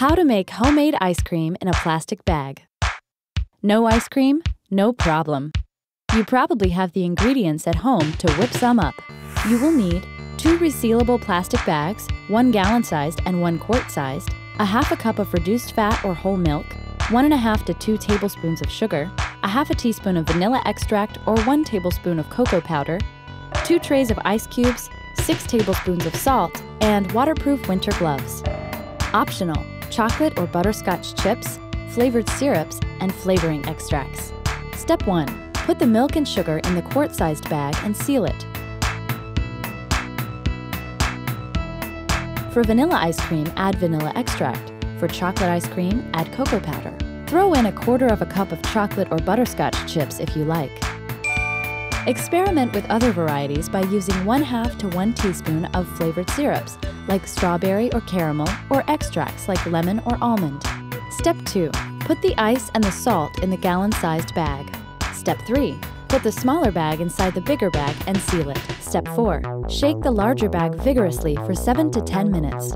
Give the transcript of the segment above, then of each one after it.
How to make homemade ice cream in a plastic bag. No ice cream? No problem. You probably have the ingredients at home to whip some up. You will need 2 resealable plastic bags, 1 gallon-sized and 1 quart-sized, a half a cup of reduced fat or whole milk, 1.5 to 2 tablespoons of sugar, a half a teaspoon of vanilla extract or 1 tablespoon of cocoa powder, 2 trays of ice cubes, 6 tablespoons of salt, and waterproof winter gloves. Optional: chocolate or butterscotch chips, flavored syrups, and flavoring extracts. Step 1. Put the milk and sugar in the quart-sized bag and seal it. For vanilla ice cream, add vanilla extract. For chocolate ice cream, add cocoa powder. Throw in 1/4 cup of chocolate or butterscotch chips if you like. Experiment with other varieties by using 1/2 to 1 teaspoon of flavored syrups, like strawberry or caramel, or extracts like lemon or almond. Step 2. Put the ice and the salt in the gallon-sized bag. Step 3. Put the smaller bag inside the bigger bag and seal it. Step 4. Shake the larger bag vigorously for 7 to 10 minutes.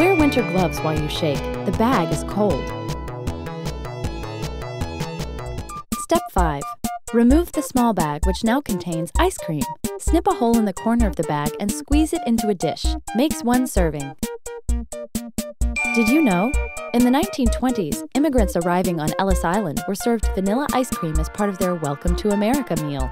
Wear winter gloves while you shake. The bag is cold. Step 5. Remove the small bag, which now contains ice cream. Snip a hole in the corner of the bag and squeeze it into a dish. Makes 1 serving. Did you know? In the 1920s, immigrants arriving on Ellis Island were served vanilla ice cream as part of their Welcome to America meal.